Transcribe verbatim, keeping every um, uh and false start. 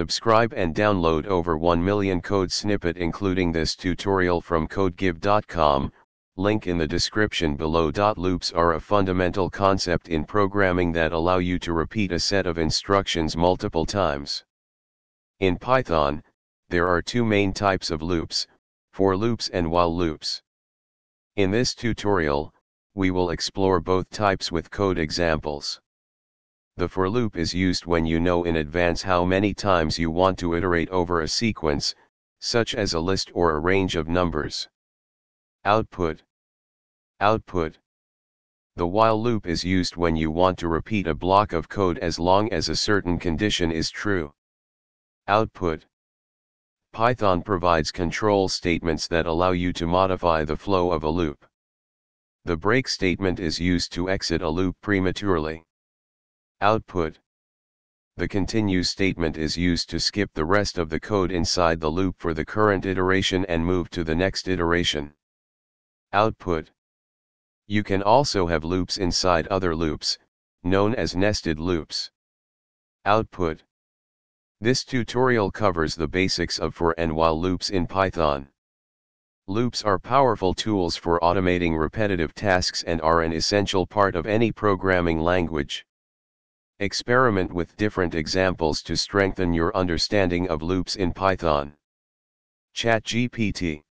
Subscribe and download over one million code snippet including this tutorial from codegive dot com, link in the description below. Loops are a fundamental concept in programming that allow you to repeat a set of instructions multiple times. In Python, there are two main types of loops, for loops and while loops. In this tutorial, we will explore both types with code examples. The for loop is used when you know in advance how many times you want to iterate over a sequence, such as a list or a range of numbers. Output. Output. The while loop is used when you want to repeat a block of code as long as a certain condition is true. Output. Python provides control statements that allow you to modify the flow of a loop. The break statement is used to exit a loop prematurely. Output. The continue statement is used to skip the rest of the code inside the loop for the current iteration and move to the next iteration. Output. You can also have loops inside other loops, known as nested loops. Output. This tutorial covers the basics of for and while loops in Python. Loops are powerful tools for automating repetitive tasks and are an essential part of any programming language. Experiment with different examples to strengthen your understanding of loops in Python. ChatGPT.